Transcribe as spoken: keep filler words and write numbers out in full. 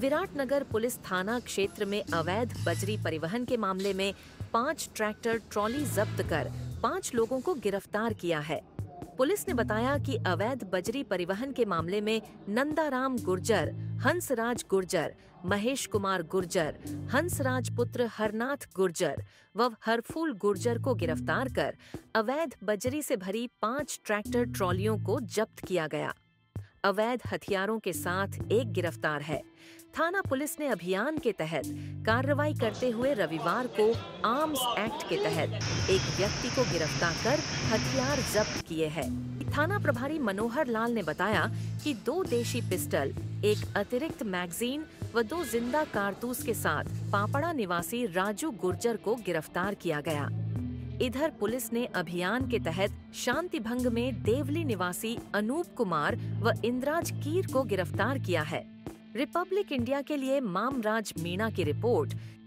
Viratnagar police थाना क्षेत्र में अवैध बजरी परिवहन के मामले में पाँच ट्रैक्टर ट्रॉली जब्त कर पाँच लोगों को गिरफ्तार किया है। पुलिस ने बताया कि अवैध बजरी परिवहन के मामले में नंदा राम गुर्जर, हंसराज गुर्जर, महेश कुमार गुर्जर, हंसराज पुत्र हरनाथ गुर्जर व हरफूल गुर्जर को गिरफ्तार कर अवैध बजरी से भरी पांच ट्रैक्टर ट्रॉलियों को जब्त किया गया। अवैध हथियारों के साथ एक गिरफ्तार है। थाना पुलिस ने अभियान के तहत कार्रवाई करते हुए रविवार को आर्म्स एक्ट के तहत एक व्यक्ति को गिरफ्तार कर हथियार जब्त किए हैं। थाना प्रभारी मनोहर लाल ने बताया कि दो देशी पिस्टल, एक अतिरिक्त मैगजीन व दो जिंदा कारतूस के साथ पापड़ा निवासी राजू गुर्जर को गिरफ्तार किया गया। इधर पुलिस ने अभियान के तहत शांति भंग में देवली निवासी अनूप कुमार व इंद्राज कीर को गिरफ्तार किया है। रिपब्लिक इंडिया के लिए मामराज मीणा की रिपोर्ट।